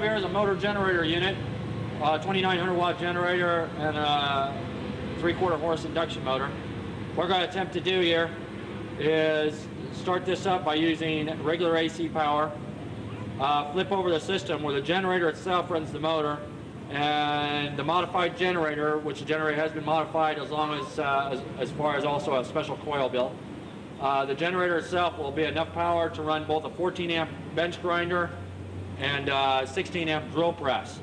have here is a motor generator unit, 2,900 watt generator and a 3/4 horse induction motor. What we're going to attempt to do here is start this up by using regular AC power, flip over the system where the generator itself runs the motor, and the modified generator, which the generator has been modified as long as far as also a special coil built. The generator itself will be enough power to run both a 14 amp bench grinder and 16 amp drill press.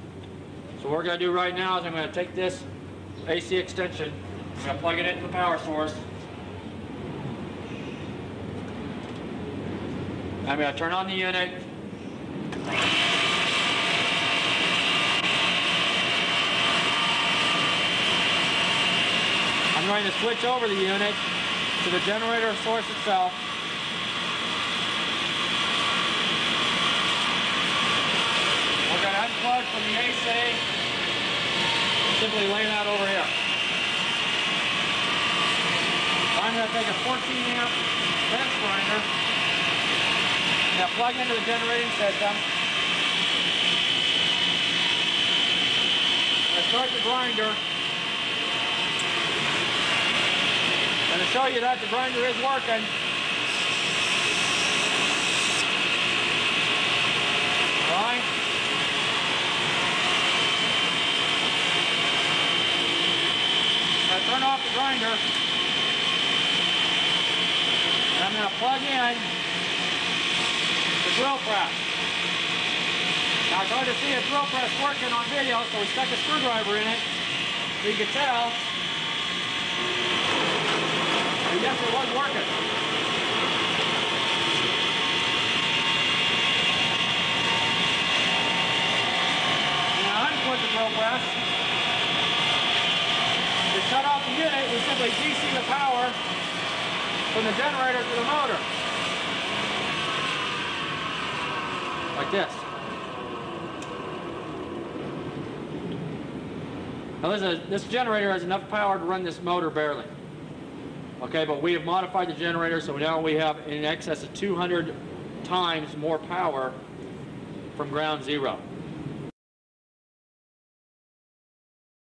So what we're going to do right now is I'm going to take this AC extension, I'm going to plug it into the power source. I'm going to turn on the unit. I'm going to switch over the unit to the generator source itself. We're going to unplug from the AC and simply lay that over here. I'm going to take a 14 amp bench grinder and I'll plug into the generating system. I start the grinder. And to show you that the grinder is working, right? I turn off the grinder, and I'm going to plug in the drill press. Now it's hard to see a drill press working on video, so we stuck a screwdriver in it, so you can tell. Yes, it was working. Now unput the drill press. To shut off the unit, we simply DC the power from the generator to the motor. Like this. Now this generator has enough power to run this motor barely. Okay, but we have modified the generator, so now we have in excess of 200 times more power from ground zero.